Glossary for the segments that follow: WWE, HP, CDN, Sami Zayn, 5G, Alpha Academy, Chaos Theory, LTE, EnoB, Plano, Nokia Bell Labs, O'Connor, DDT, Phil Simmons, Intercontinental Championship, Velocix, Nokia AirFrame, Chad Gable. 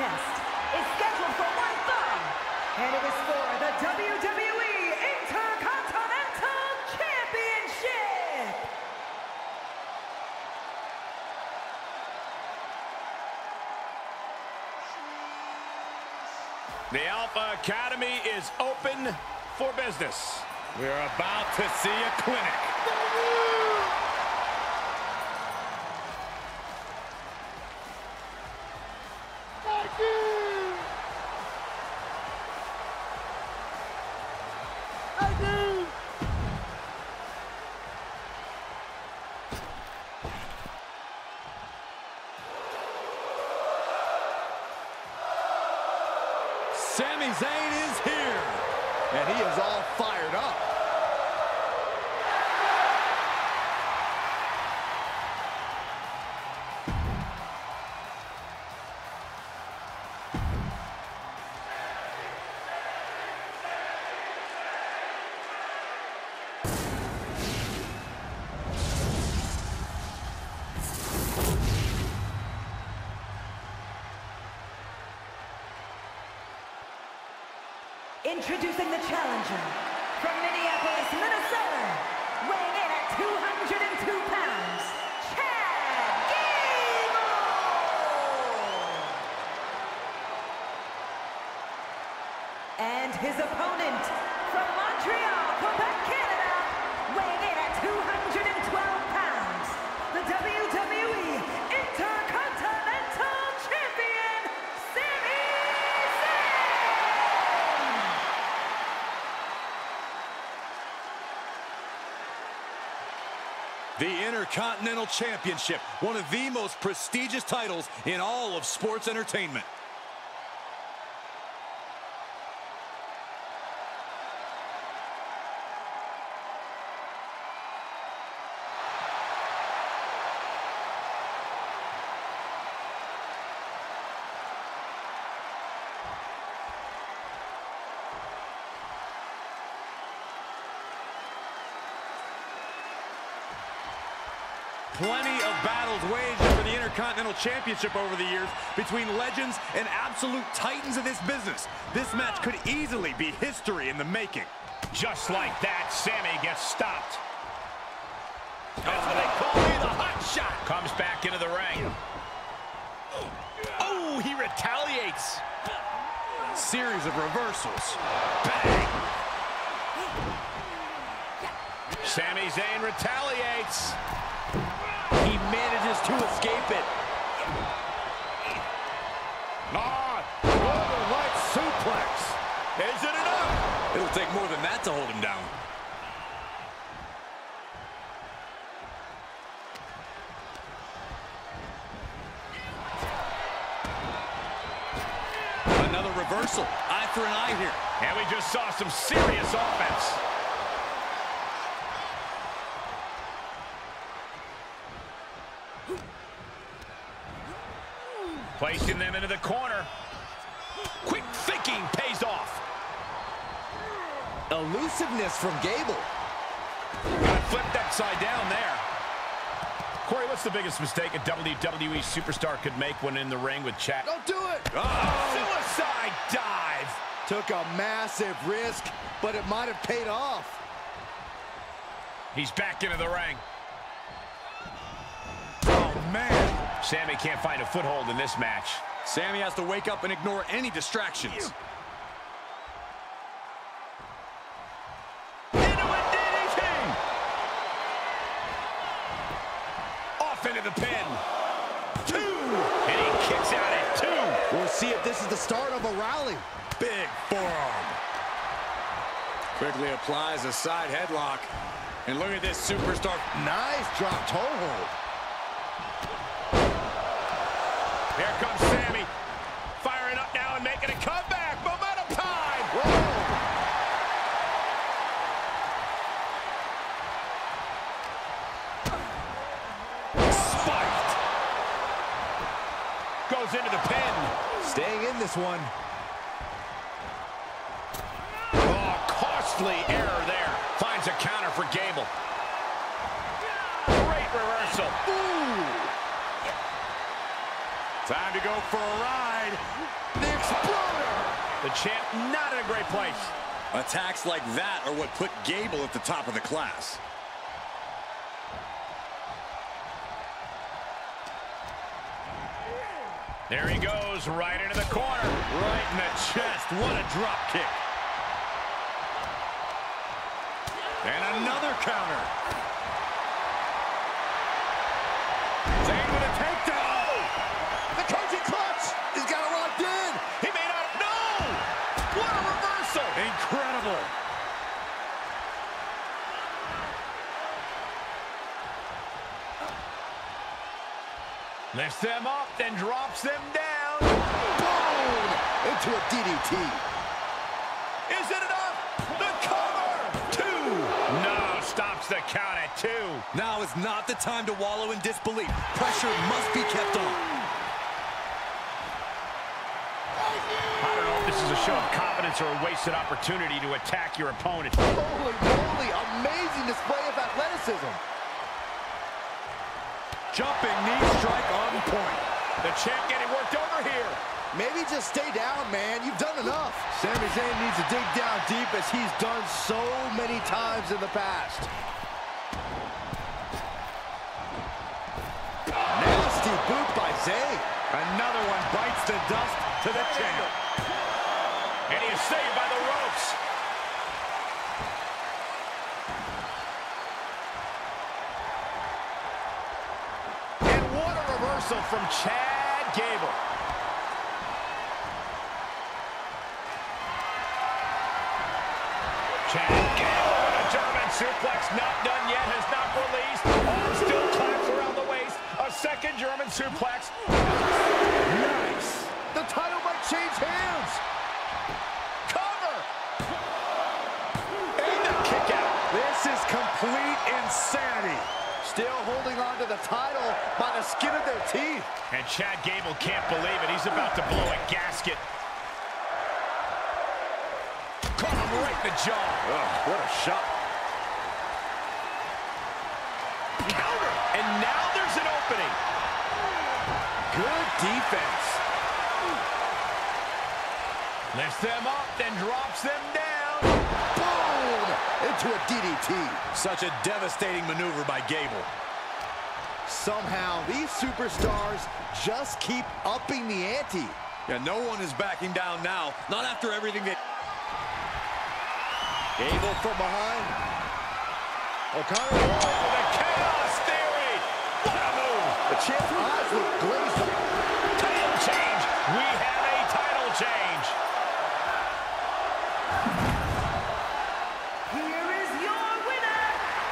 contest is scheduled for one fall, and it is for the WWE Intercontinental Championship. The Alpha Academy is open for business. We're about to see a clinic. Sami Zayn is here, and he is all fired up. Introducing the challenger, from Minneapolis, Minnesota, weighing in at 202 pounds, Chad Gable! And his opponent, from Montreal, Quebec, Canada, weighing in at 212 pounds, the WWE Intercontinental Champion, Sami Zayn! The Intercontinental Championship, one of the most prestigious titles in all of sports entertainment. Plenty of battles waged for the Intercontinental Championship over the years between legends and absolute titans of this business. This match could easily be history in the making. Just like that, Sami gets stopped. That's what they call me, the hot shot. Comes back into the ring. Oh, he retaliates. Series of reversals. Bang! Sami Zayn retaliates. He manages to escape it. Overlight suplex. Is it enough? It'll take more than that to hold him down. Another reversal. Eye for an eye here. And we just saw some serious offense. Placing them into the corner. Quick thinking pays off. Elusiveness from Gable. Got flipped upside down there. Corey, what's the biggest mistake a WWE superstar could make when in the ring with Chad? Don't do it! Oh, suicide dive! Took a massive risk, but it might have paid off. He's back into the ring. Oh, man. Sami can't find a foothold in this match. Sami has to wake up and ignore any distractions. Into a DDT! Off into the pin. Two! And he kicks out at two. We'll see if this is the start of a rally. Big forearm. Quickly applies a side headlock. And look at this superstar. Nice drop toe hold. Here comes Sami, firing up now and making a comeback. Momentum time! Whoa. Spiked. Goes into the pin. Staying in this one. Oh, costly error there. Finds a counter for Gable. Great reversal. Ooh. Time to go for a ride. The Exploder! The champ not in a great place. Attacks like that are what put Gable at the top of the class. There he goes, right into the corner. Right in the chest. What a drop kick. And another counter. Zayn with a takedown. The coaching clutch. He's got it locked in. He may not. No! What a reversal. Incredible. Lifts them up, then drops them down. Boom! Into a DDT. Is it enough? The cover! Two! No, stops the count at two. Now is not the time to wallow in disbelief. Pressure must be kept on. I don't know if this is a show of confidence or a wasted opportunity to attack your opponent. Holy moly, amazing display of athleticism. Jumping knee strike on point. The champ getting worked over here. Maybe just stay down, man. You've done enough. Sami Zayn needs to dig down deep as he's done so many times in the past. Nasty boot by Zayn. Another one bites the dust to the champ. And he is saved by the ropes. From Chad Gable. Chad Gable, a German suplex, not done yet, has not released. Arm still claps around the waist. A second German suplex. Nice. The title might change hands. Cover. And a kick out. This is complete insanity. Still holding on to the title by the skin of their teeth. And Chad Gable can't believe it. He's about to blow a gasket. Caught him right in the jaw. Oh, what a shot. Counter. And now there's an opening. Good defense. Lifts them up, then drops them down. Boom! Into a DDT. Such a devastating maneuver by Gable. Somehow, these superstars just keep upping the ante. Yeah, no one is backing down now. Not after everything that... Gable from behind. O'Connor with the Chaos Theory. What a move. The champ's eyes look glazed up. Title change. We have a title change. Here is your winner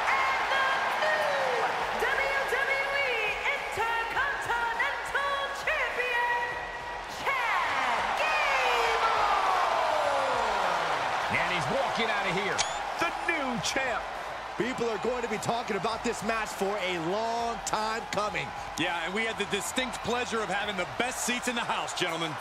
and the new WWE Intercontinental Champion, Chad Gable! And he's walking out of here, the new champ. People are going to be talking about this match for a long time coming. Yeah, and we had the distinct pleasure of having the best seats in the house, gentlemen.